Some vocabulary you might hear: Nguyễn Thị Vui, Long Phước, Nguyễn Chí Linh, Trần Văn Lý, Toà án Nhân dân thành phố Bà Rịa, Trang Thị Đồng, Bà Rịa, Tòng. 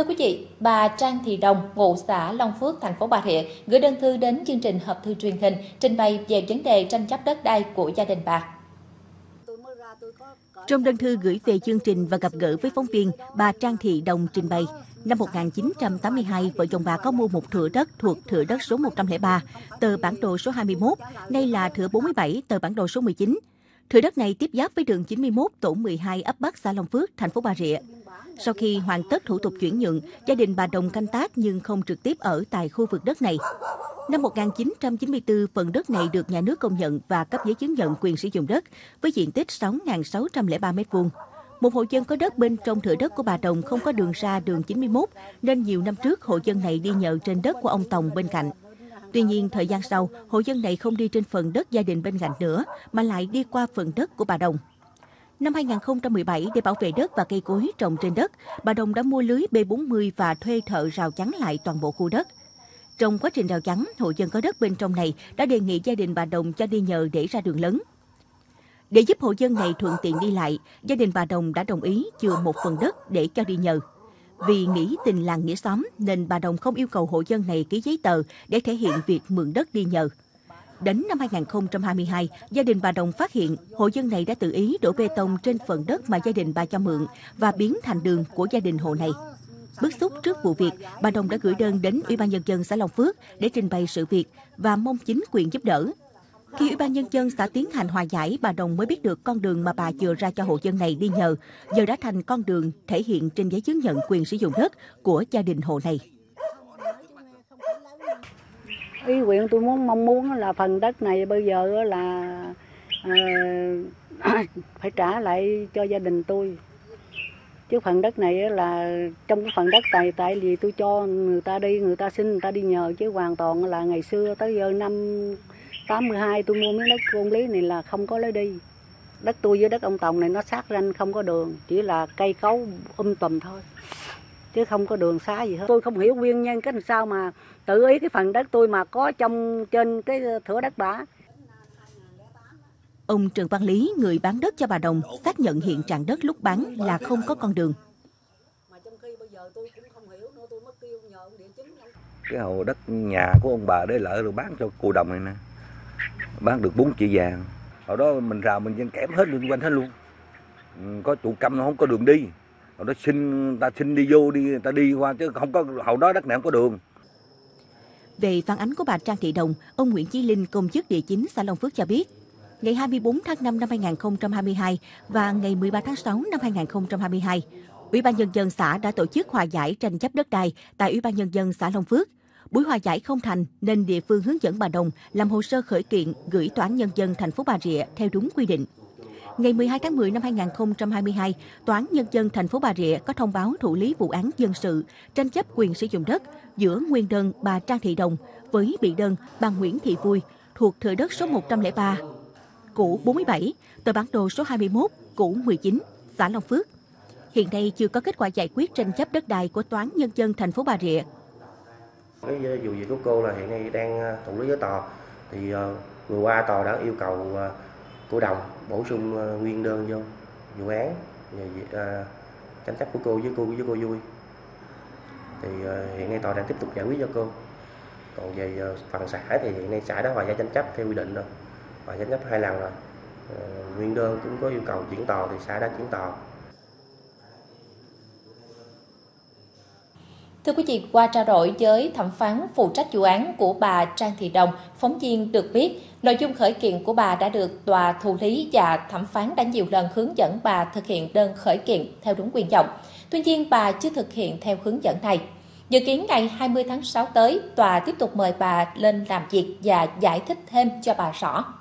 Thưa quý vị, bà Trang Thị Đồng, ngụ xã Long Phước, thành phố Bà Rịa gửi đơn thư đến chương trình hộp thư truyền hình trình bày về vấn đề tranh chấp đất đai của gia đình bà. Trong đơn thư gửi về chương trình và gặp gỡ với phóng viên, bà Trang Thị Đồng trình bày, năm 1982, vợ chồng bà có mua một thửa đất thuộc thửa đất số 103, tờ bản đồ số 21, nay là thửa 47, tờ bản đồ số 19. Thửa đất này tiếp giáp với đường 91, tổ 12, ấp Bắc, xã Long Phước, thành phố Bà Rịa. Sau khi hoàn tất thủ tục chuyển nhượng, gia đình bà Đồng canh tác nhưng không trực tiếp ở tại khu vực đất này. Năm 1994, phần đất này được nhà nước công nhận và cấp giấy chứng nhận quyền sử dụng đất với diện tích 6.603 m2. Một hộ dân có đất bên trong thửa đất của bà Đồng không có đường ra đường 91, nên nhiều năm trước hộ dân này đi nhờ trên đất của ông Tòng bên cạnh. Tuy nhiên, thời gian sau, hộ dân này không đi trên phần đất gia đình bên cạnh nữa, mà lại đi qua phần đất của bà Đồng. Năm 2017, để bảo vệ đất và cây cối trồng trên đất, bà Đồng đã mua lưới B40 và thuê thợ rào chắn lại toàn bộ khu đất. Trong quá trình rào chắn, hộ dân có đất bên trong này đã đề nghị gia đình bà Đồng cho đi nhờ để ra đường lớn. Để giúp hộ dân này thuận tiện đi lại, gia đình bà Đồng đã đồng ý chừa một phần đất để cho đi nhờ. Vì nghĩ tình làng nghĩa xóm nên bà Đồng không yêu cầu hộ dân này ký giấy tờ để thể hiện việc mượn đất đi nhờ. Đến năm 2022, gia đình bà Đồng phát hiện hộ dân này đã tự ý đổ bê tông trên phần đất mà gia đình bà cho mượn và biến thành đường của gia đình hộ này. Bức xúc trước vụ việc, bà Đồng đã gửi đơn đến Ủy ban Nhân dân xã Long Phước để trình bày sự việc và mong chính quyền giúp đỡ. Khi Ủy ban Nhân dân xã tiến hành hòa giải, bà Đồng mới biết được con đường mà bà chừa ra cho hộ dân này đi nhờ, giờ đã thành con đường thể hiện trên giấy chứng nhận quyền sử dụng đất của gia đình hộ này. Ý nguyện tôi mong muốn là phần đất này bây giờ là phải trả lại cho gia đình tôi. Chứ phần đất này là trong cái phần đất này tại vì tôi cho người ta đi, người ta xin người ta đi nhờ, chứ hoàn toàn là ngày xưa tới giờ năm 82 tôi mua miếng đất công lý này là không có lấy đi. Đất tôi với đất ông Tòng này nó sát ranh không có đường, chỉ là cây cấu tùm thôi. Chứ không có đường xá gì hết. Tôi không hiểu nguyên nhân cái làm sao mà tự ý cái phần đất tôi mà có trong trên cái thửa đất bả. Ông Trần Văn Lý, người bán đất cho bà Đồng, xác nhận hiện trạng đất lúc bán là không có con đường. Cái hồ đất nhà của ông bà để lợi rồi bán cho cô Đồng này nè. Bán được 4 triệu vàng. Hồi đó mình rào mình dân kẽm hết luôn, quanh hết luôn. Có trụ căm không có đường đi. Hồi đó ta xin đi vô đi, ta đi qua chứ không có, hồi đó đất này không có đường. Về phản ánh của bà Trang Thị Đồng, ông Nguyễn Chí Linh, công chức địa chính xã Long Phước cho biết, ngày 24 tháng 5 năm 2022 và ngày 13 tháng 6 năm 2022, Ủy ban Nhân dân xã đã tổ chức hòa giải tranh chấp đất đai tại Ủy ban Nhân dân xã Long Phước. Buổi hòa giải không thành nên địa phương hướng dẫn bà Đồng làm hồ sơ khởi kiện gửi Tòa án Nhân dân thành phố Bà Rịa theo đúng quy định. Ngày 12 tháng 10 năm 2022, Tòa án Nhân dân thành phố Bà Rịa có thông báo thụ lý vụ án dân sự tranh chấp quyền sử dụng đất giữa nguyên đơn bà Trang Thị Đồng với bị đơn bà Nguyễn Thị Vui thuộc thửa đất số 103, cũ 47, tờ bản đồ số 21, cũ 19, xã Long Phước. Hiện nay chưa có kết quả giải quyết tranh chấp đất đai của Tòa án Nhân dân thành phố Bà Rịa. Cái vụ việc của cô là hiện nay đang thụ lý với tòa, thì vừa qua tòa đã yêu cầu cô Đồng bổ sung nguyên đơn vô vụ án về tranh chấp của cô Vui. Thì hiện nay tòa đang tiếp tục giải quyết cho cô. Còn về phần xã thì hiện nay xã đã hòa giải tranh chấp theo quy định rồi, hòa giải tranh chấp 2 lần rồi. Nguyên đơn cũng có yêu cầu chuyển tòa thì xã đã chuyển tòa. Thưa quý vị, qua trao đổi với thẩm phán phụ trách vụ án của bà Trang Thị Đồng, phóng viên được biết, nội dung khởi kiện của bà đã được tòa thụ lý và thẩm phán đã nhiều lần hướng dẫn bà thực hiện đơn khởi kiện theo đúng nguyện vọng. Tuy nhiên, bà chưa thực hiện theo hướng dẫn này. Dự kiến ngày 20 tháng 6 tới, tòa tiếp tục mời bà lên làm việc và giải thích thêm cho bà rõ.